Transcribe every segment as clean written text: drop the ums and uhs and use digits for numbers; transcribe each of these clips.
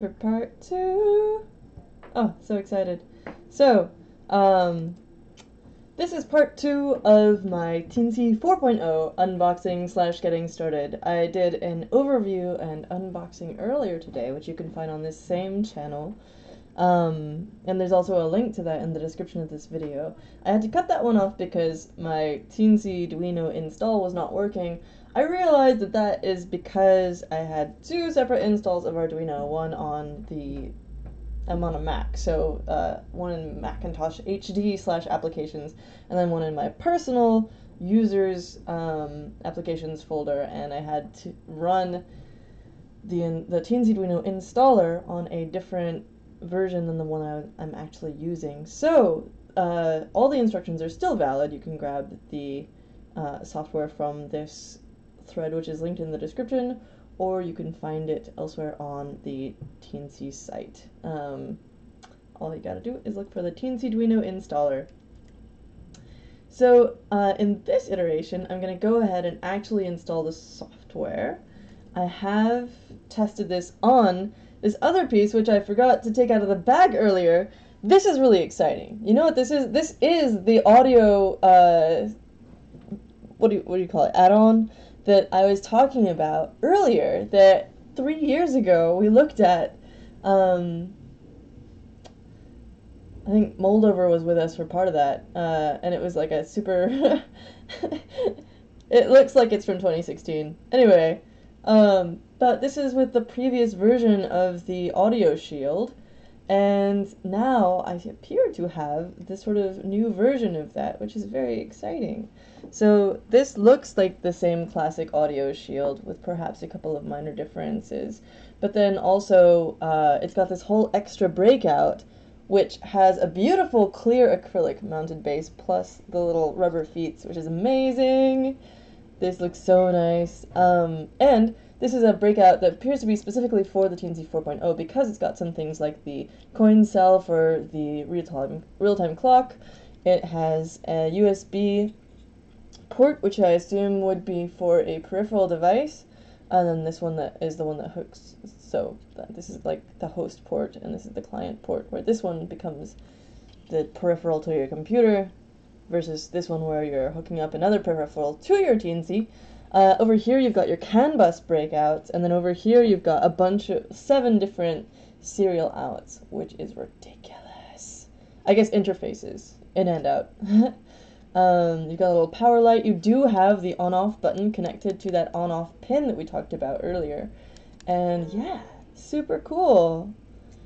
for part two. Oh, so excited. So, this is part two of my Teensy 4.0 unboxing / getting started. I did an overview and unboxing earlier today, which you can find on this same channel. And there's also a link to that in the description of this video. I had to cut that one off because my TeensyDuino install was not working. I realized that that is because I had two separate installs of Arduino, one on the... I'm on a Mac, so one in Macintosh HD / applications, and then one in my personal users applications folder, and I had to run the TeensyDuino installer on a different version than the one I'm actually using. So all the instructions are still valid. You can grab the software from this thread, which is linked in the description, or you can find it elsewhere on the Teensy site. All you gotta do is look for the TeensyDuino installer. So in this iteration, I'm gonna go ahead and actually install the software. I have tested this on this other piece, which I forgot to take out of the bag earlier. This is really exciting. You know what this is? This is the audio, what do you call it, add-on that I was talking about earlier, that 3 years ago we looked at. I think Moldover was with us for part of that, and it was like a super... It looks like it's from 2016. Anyway, but this is with the previous version of the audio shield, and now I appear to have this sort of new version of that, which is very exciting. So this looks like the same classic audio shield with perhaps a couple of minor differences, but then also it's got this whole extra breakout which has a beautiful clear acrylic mounted base plus the little rubber feet, which is amazing. This looks so nice. And this is a breakout that appears to be specifically for the Teensy 4.0 because it's got some things like the coin cell for the real-time clock. It has a USB port, which I assume would be for a peripheral device. And then this one that is the one that hooks. So this is like the host port, and this is the client port, where this one becomes the peripheral to your computer, versus this one where you're hooking up another peripheral to your Teensy. Over here you've got your CAN bus breakouts, and then over here you've got a bunch of 7 different serial outs, which is ridiculous. I guess interfaces, in and out. You've got a little power light. You do have the on-off button connected to that on-off pin that we talked about earlier. And yeah, super cool.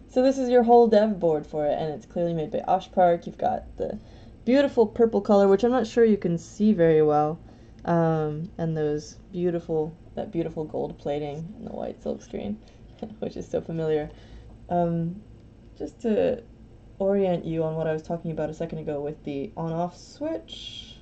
So this is your whole dev board for it, and it's clearly made by Oshpark. You've got the beautiful purple color, which I'm not sure you can see very well, and those beautiful gold plating and the white silk screen, which is so familiar. Just to orient you on what I was talking about a second ago with the on-off switch,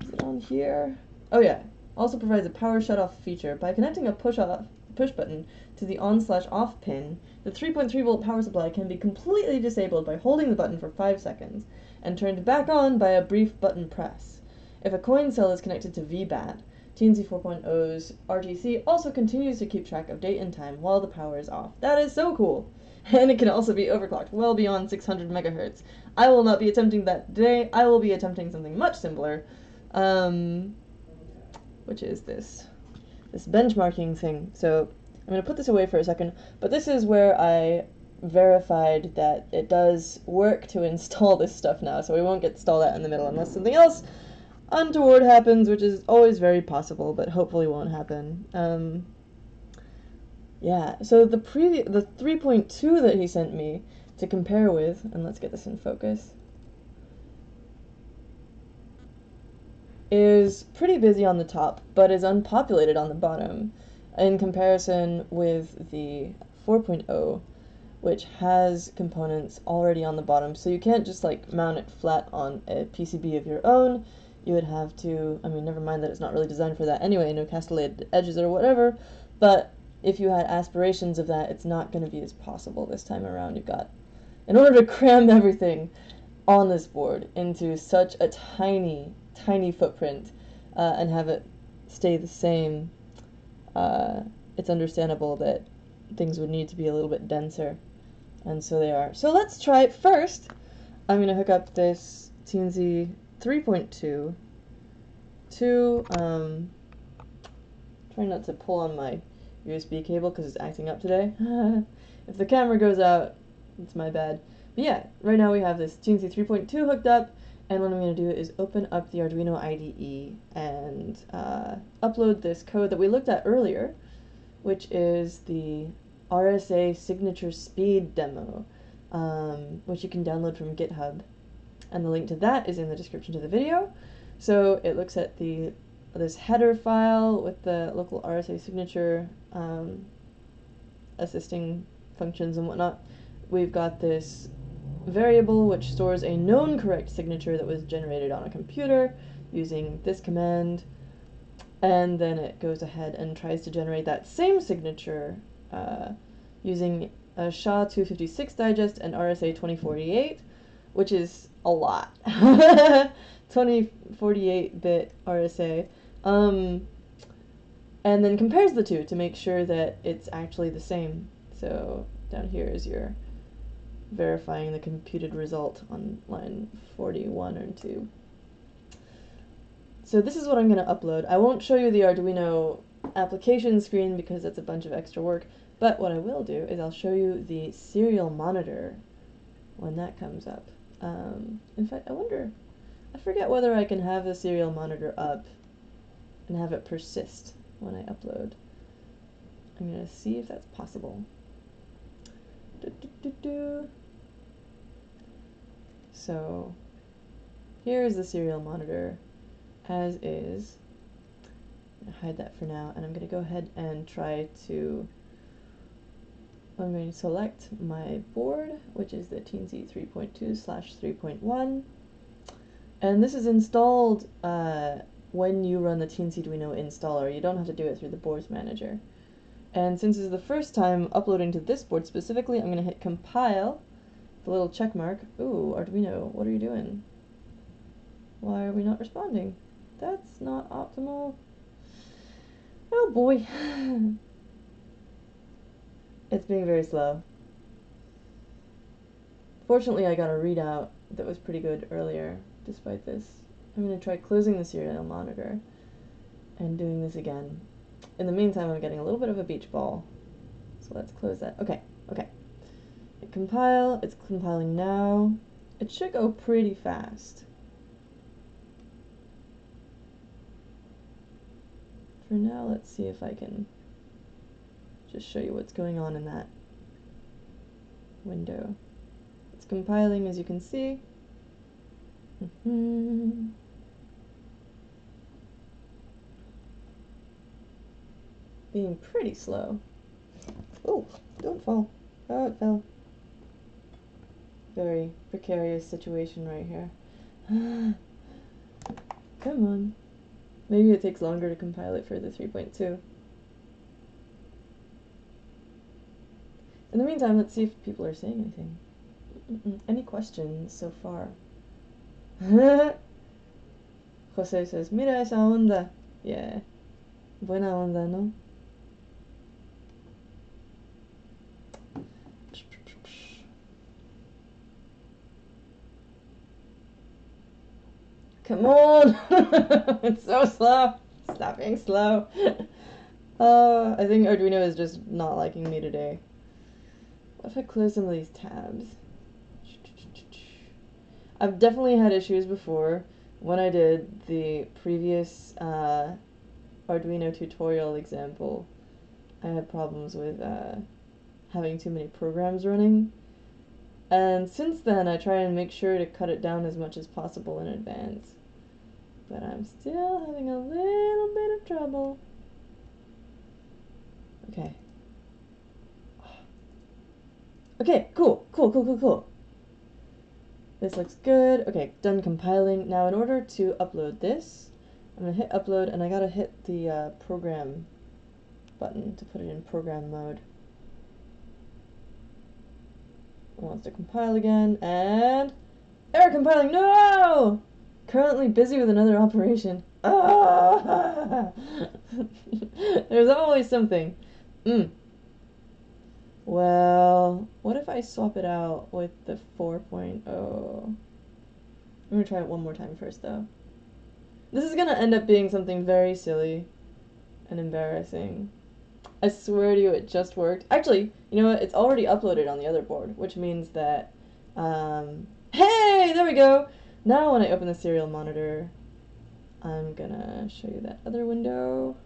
is it on here? Oh yeah, also provides a power shutoff feature. By connecting a push button to the on/off pin, the 3.3-volt power supply can be completely disabled by holding the button for 5 seconds, and turned back on by a brief button press. If a coin cell is connected to VBAT, Teensy 4.0's RTC also continues to keep track of date and time while the power is off. That is so cool! And it can also be overclocked well beyond 600 megahertz. I will not be attempting that today. I will be attempting something much simpler, which is this benchmarking thing. So I'm going to put this away for a second, but this is where I verified that it does work to install this stuff now, so we won't get stalled out in the middle unless something else untoward happens, which is always very possible, but hopefully won't happen. Yeah, so the 3.2 that he sent me to compare with, and let's get this in focus, is pretty busy on the top, but is unpopulated on the bottom, in comparison with the 4.0, which has components already on the bottom, so you can't just like mount it flat on a PCB of your own. You would have to, I mean, never mind that it's not really designed for that anyway, no castellated edges or whatever, but if you had aspirations of that, it's not going to be as possible this time around. You've got, in order to cram everything on this board into such a tiny footprint and have it stay the same, it's understandable that things would need to be a little bit denser, and so they are. So let's try it first. I'm going to hook up this Teensy 3.2 to, try not to pull on my USB cable because it's acting up today. If the camera goes out, it's my bad. But yeah, right now we have this Teensy 3.2 hooked up, and what I'm going to do is open up the Arduino IDE and upload this code that we looked at earlier, which is the RSA signature speed demo, which you can download from GitHub. And the link to that is in the description to the video. So it looks at this header file with the local RSA signature assisting functions and whatnot. We've got this variable which stores a known correct signature that was generated on a computer using this command, and then it goes ahead and tries to generate that same signature using a SHA-256 digest and RSA-2048, which is a lot. 2048-bit RSA, and then compares the two to make sure that it's actually the same. So down here is your verifying the computed result on line 41 and 2. So this is what I'm going to upload. I won't show you the Arduino application screen because that's a bunch of extra work, but what I will do is I'll show you the serial monitor when that comes up. In fact, I forget whether I can have the serial monitor up and have it persist when I upload. I'm going to see if that's possible. So here is the serial monitor as is. I'm going to hide that for now, and I'm going to go ahead and try to... I'm going to select my board, which is the Teensy 3.2/3.1. And this is installed when you run the TeensyDuino installer. You don't have to do it through the boards manager. And since this is the first time uploading to this board specifically, I'm going to hit compile, the little check mark. Ooh, Arduino, what are you doing? Why are we not responding? That's not optimal. Oh boy. It's being very slow. Fortunately, I got a readout that was pretty good earlier. Despite this, I'm going to try closing the serial monitor and doing this again. In the meantime, I'm getting a little bit of a beach ball, so let's close that. Okay. Hit compile. It's compiling now. It should go pretty fast. For now, let's see if I can just show you what's going on in that window. It's compiling, as you can see. Being pretty slow. Oh, don't fall. Oh, it fell. Very precarious situation right here. Come on. Maybe it takes longer to compile it for the 3.2. In the meantime, let's see if people are saying anything. Any questions so far? Jose says, mira esa onda. Yeah. Buena onda, ¿no? Come on! It's so slow. Stop being slow. I think Arduino is just not liking me today. What if I close some of these tabs? I've definitely had issues before. When I did the previous Arduino tutorial example, I had problems with having too many programs running. And since then, I try and make sure to cut it down as much as possible in advance. But I'm still having a little bit of trouble. Okay. Okay, cool. This looks good. Okay, done compiling. Now in order to upload this, I'm going to hit upload, and I got to hit the program button to put it in program mode. It wants to compile again, and error compiling. No! Currently busy with another operation. Ah! There's always something. Well, what if I swap it out with the 4.0? I'm gonna try it one more time first, though. This is gonna end up being something very silly and embarrassing. I swear to you, it just worked. Actually, you know what? It's already uploaded on the other board, which means that, hey, there we go! Now when I open the serial monitor, I'm gonna show you that other window.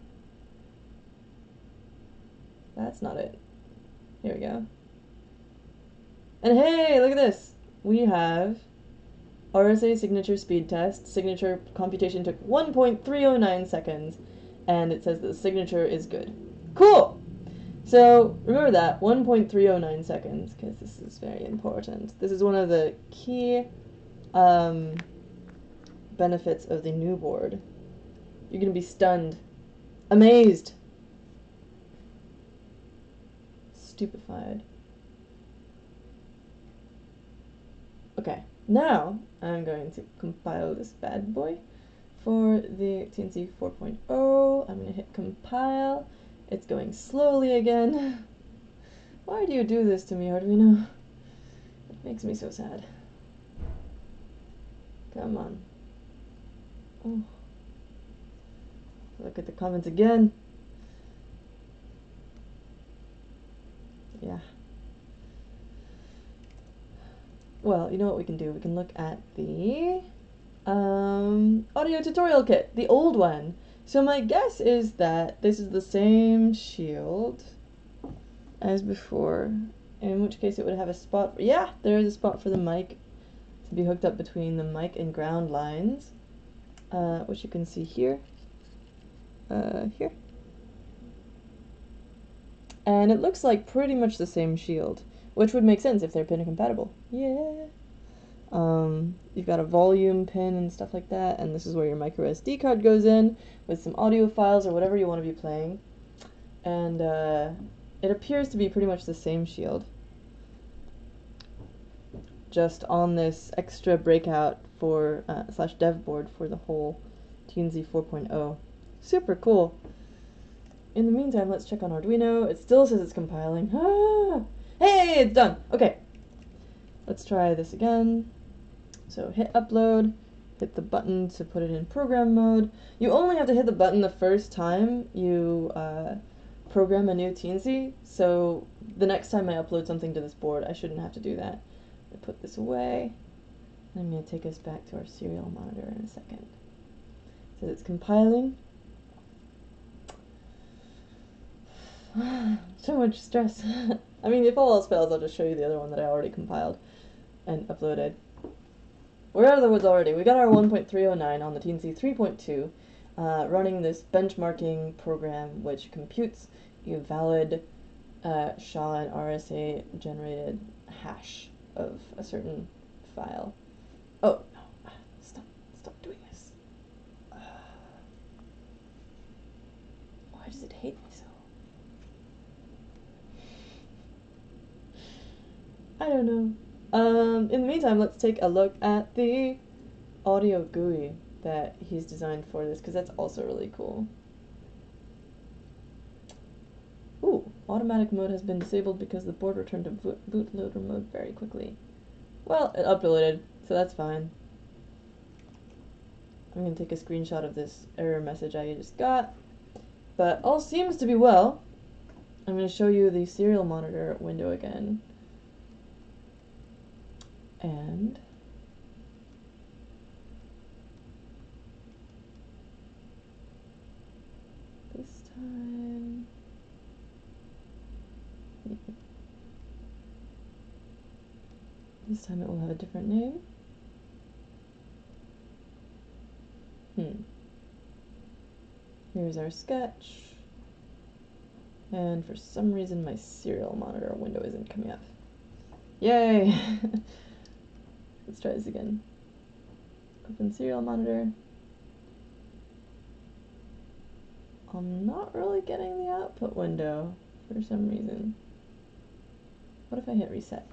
That's not it. Here we go. And hey, look at this! We have RSA signature speed test. Signature computation took 1.309 seconds, and it says the signature is good. Cool! So, remember that, 1.309 seconds, because this is very important. This is one of the key benefits of the new board. You're going to be stunned, amazed, stupefied. Okay, now I'm going to compile this bad boy for the Teensy 4.0. I'm going to hit compile. It's going slowly again. Why do you do this to me, Arduino? It makes me so sad. Come on. Oh. Look at the comments again. Yeah. Well, you know what we can do? We can look at the audio tutorial kit, the old one. So my guess is that this is the same shield as before, in which case it would have a spot. Yeah, there is a spot for the mic to be hooked up between the mic and ground lines, which you can see here, here. And it looks like pretty much the same shield, which would make sense if they're pin compatible. Yeah. You've got a volume pin and stuff like that, and this is where your micro SD card goes in with some audio files or whatever you want to be playing. And it appears to be pretty much the same shield, just on this extra breakout for /dev board for the whole Teensy 4.0. Super cool. In the meantime, let's check on Arduino. It still says it's compiling. Ah! Hey, it's done. Okay, let's try this again. So hit upload, hit the button to put it in program mode. You only have to hit the button the first time you program a new Teensy, so the next time I upload something to this board, I shouldn't have to do that. I put this away, and I'm going to take us back to our serial monitor in a second. It says it's compiling. So much stress. I mean, if all else fails, I'll just show you the other one that I already compiled and uploaded. We're out of the woods already. We got our 1.309 on the Teensy 3.2, running this benchmarking program which computes a valid SHA and RSA generated hash of a certain file. Oh, no. Stop doing this. Why does it hate me so? I don't know. In the meantime, let's take a look at the audio GUI that he's designed for this, because that's also really cool. Ooh, automatic mode has been disabled because the board returned to bootloader mode very quickly. Well, it uploaded, so that's fine. I'm going to take a screenshot of this error message I just got, but all seems to be well. I'm going to show you the serial monitor window again. And this time, it will have a different name. Here's our sketch. And for some reason, my serial monitor window isn't coming up. Yay! Let's try this again. Open serial monitor. I'm not really getting the output window for some reason. What if I hit reset?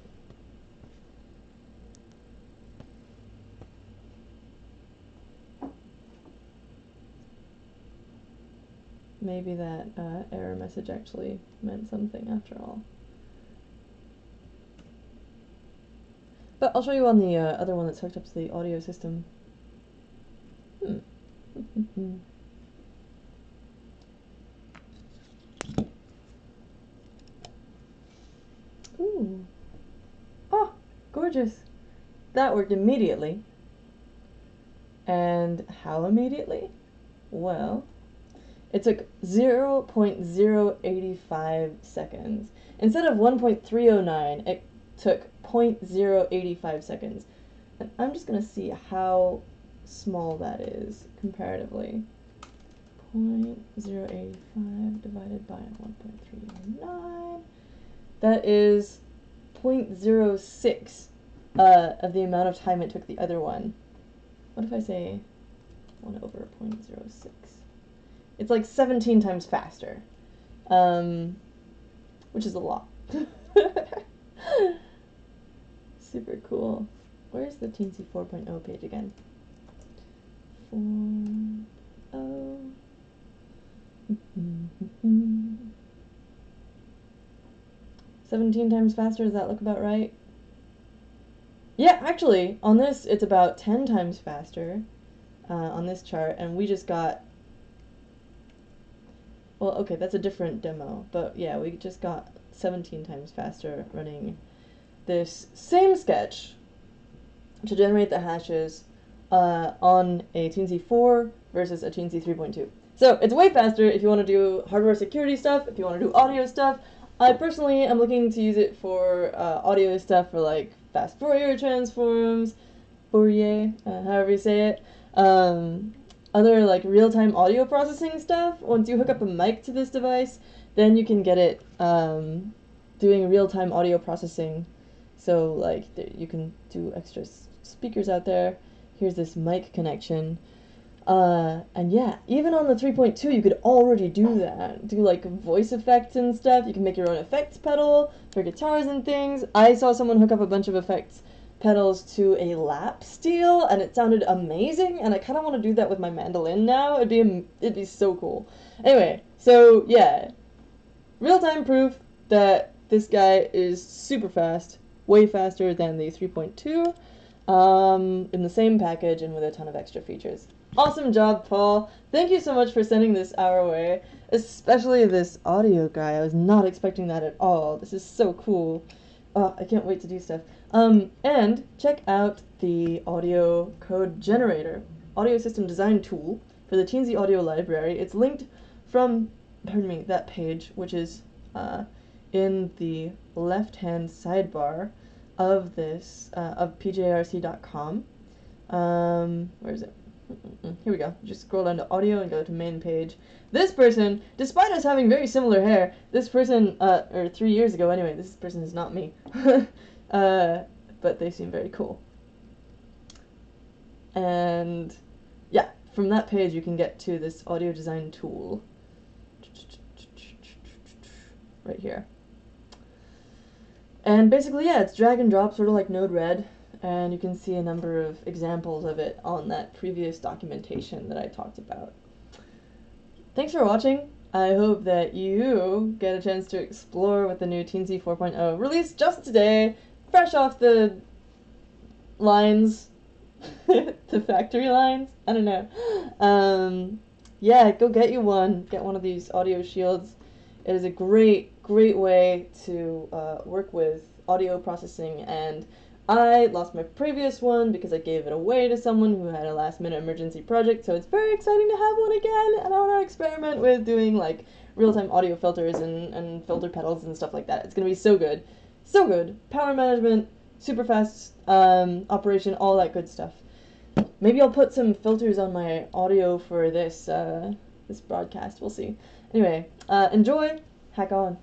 Maybe that error message actually meant something after all. But I'll show you on the other one that's hooked up to the audio system. Ooh. Oh, gorgeous. That worked immediately. And how immediately? Well, it took 0.085 seconds. Instead of 1.309, it took 0.085 seconds. And I'm just going to see how small that is comparatively. 0.085 divided by 1.309. That is 0.06 of the amount of time it took the other one. What if I say 1 over 0.06? It's like 17 times faster, which is a lot. Super cool. Where's the Teensy 4.0 page again? 4.0. Mm-hmm. 17 times faster, does that look about right? Yeah, actually, on this, it's about 10 times faster on this chart, and we just got... Well, okay, that's a different demo, but yeah, we just got 17 times faster running this same sketch to generate the hashes on a Teensy 4 versus a Teensy 3.2. So it's way faster if you want to do hardware security stuff, if you want to do audio stuff. I personally am looking to use it for audio stuff, for like fast Fourier transforms, Fourier, however you say it. Other like real-time audio processing stuff. Once you hook up a mic to this device, then you can get it doing real-time audio processing. So like you can do extra speakers out there. Here's this mic connection. And yeah, even on the 3.2 you could already do that. Do like voice effects and stuff. You can make your own effects pedal for guitars and things. I saw someone hook up a bunch of effects pedals to a lap steel and it sounded amazing, and I kind of want to do that with my mandolin now. It'd be so cool. Anyway, so yeah, real-time proof that this guy is super fast, way faster than the 3.2 in the same package and with a ton of extra features. Awesome job, Paul. Thank you so much for sending this our way, especially this audio guy. I was not expecting that at all. This is so cool. Oh, I can't wait to do stuff. And check out the audio code generator, audio system design tool for the Teensy audio library. It's linked from, pardon me, that page, which is in the left-hand sidebar of this, of pjrc.com. Where is it? Here we go. Just scroll down to audio and go to main page. This person, despite us having very similar hair, this person, or 3 years ago anyway, this person is not me. But they seem very cool. And yeah, from that page you can get to this audio design tool. Right here. And basically, yeah, it's drag and drop, sort of like Node-RED. And you can see a number of examples of it on that previous documentation that I talked about. Thanks for watching. I hope that you get a chance to explore with the new Teensy 4.0 released just today, fresh off the lines, the factory lines. I don't know. Yeah, go get you one. Get one of these audio shields. It is a great, great way to work with audio processing, and I lost my previous one because I gave it away to someone who had a last-minute emergency project, so it's very exciting to have one again, and I want to experiment with doing, like, real-time audio filters and filter pedals and stuff like that. It's going to be so good. So good. Power management, super fast operation, all that good stuff. Maybe I'll put some filters on my audio for this, this broadcast. We'll see. Anyway, enjoy. Hack on.